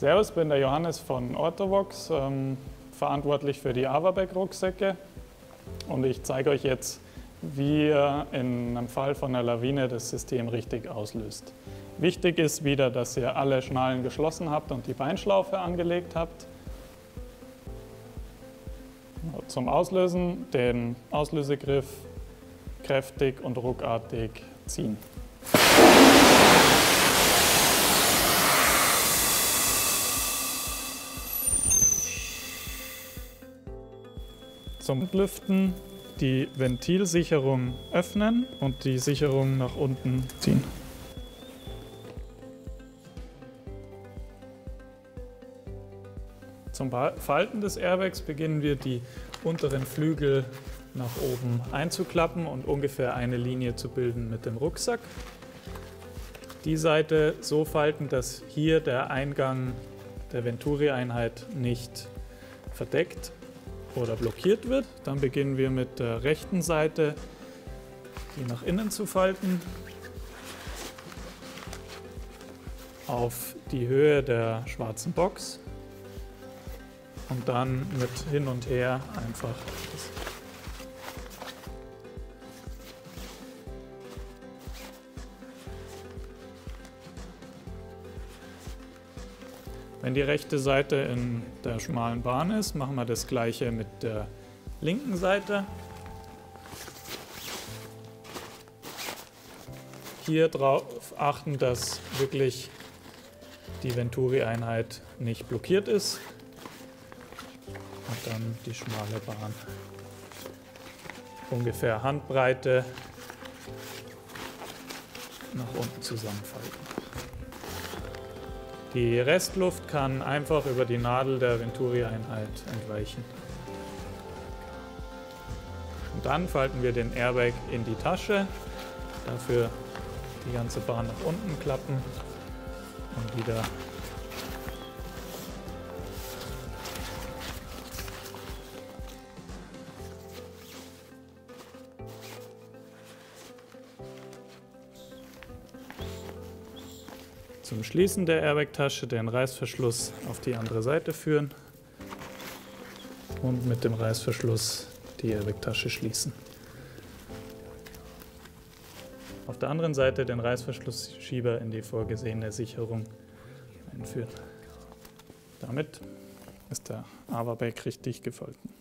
Servus, ich bin der Johannes von Ortovox, verantwortlich für die AVABAG-Rucksäcke, und ich zeige euch jetzt, wie ihr in einem Fall von einer Lawine das System richtig auslöst. Wichtig ist wieder, dass ihr alle Schnallen geschlossen habt und die Beinschlaufe angelegt habt. Zum Auslösen den Auslösegriff kräftig und ruckartig ziehen. Zum Entlüften die Ventilsicherung öffnen und die Sicherung nach unten ziehen. Zum Falten des Airbags beginnen wir, die unteren Flügel nach oben einzuklappen und ungefähr eine Linie zu bilden mit dem Rucksack. Die Seite so falten, dass hier der Eingang der Venturi-Einheit nicht verdeckt oder blockiert wird. Dann beginnen wir mit der rechten Seite, die nach innen zu falten, auf die Höhe der schwarzen Box, und dann mit hin und her einfach. Wenn die rechte Seite in der schmalen Bahn ist, machen wir das gleiche mit der linken Seite. Hier darauf achten, dass wirklich die Venturi-Einheit nicht blockiert ist. Und dann die schmale Bahn. Ungefähr Handbreite nach unten zusammenfalten. Die Restluft kann einfach über die Nadel der Venturi-Einheit entweichen. Und dann falten wir den Airbag in die Tasche, dafür die ganze Bahn nach unten klappen und wieder zum Schließen der Airbag-Tasche den Reißverschluss auf die andere Seite führen und mit dem Reißverschluss die Airbag-Tasche schließen. Auf der anderen Seite den Reißverschlussschieber in die vorgesehene Sicherung einführen. Damit ist der AVABAG richtig gefalten.